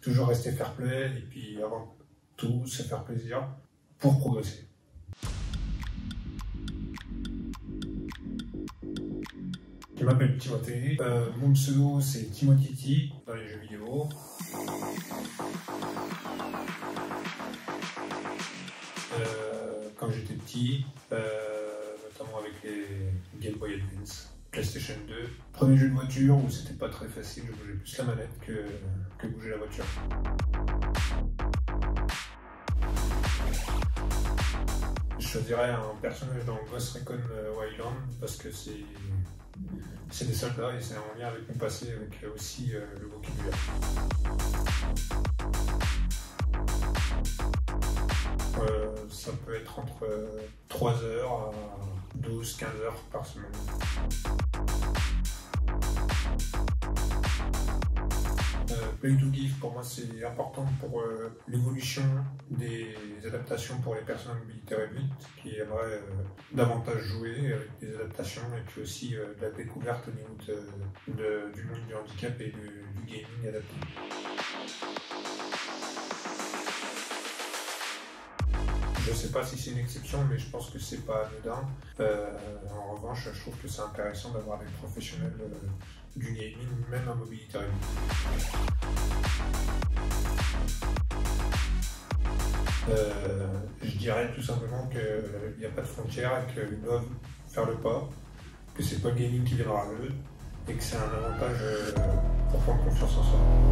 toujours rester fair play et puis avant tout se faire plaisir pour progresser. Je m'appelle Timothée, mon pseudo c'est Timothée dans les jeux vidéo. Quand j'étais petit, notamment avec les Game Boy Advance, PlayStation 2, premier jeu de voiture où c'était pas très facile, je bougeais plus la manette que bouger la voiture. Je choisirais un personnage dans Ghost Recon Wildlands parce que c'est des soldats et c'est en lien avec mon passé, avec aussi le vocabulaire. Ça peut être entre 3 h à 12-15 heures par semaine. Play to Give, pour moi, c'est important pour l'évolution des adaptations pour les personnes à mobilité réduite qui aimeraient davantage jouer avec des adaptations et puis aussi de la découverte au niveau du monde du handicap et du gaming adapté. Je ne sais pas si c'est une exception, mais je pense que c'est pas anodin. En revanche, je trouve que c'est intéressant d'avoir des professionnels du gaming, même en mobilité réduite. Je dirais tout simplement qu'il n'y a pas de frontières et qu'ils doivent faire le pas, que c'est pas le gaming qui viendra à eux et que c'est un avantage pour prendre confiance en soi.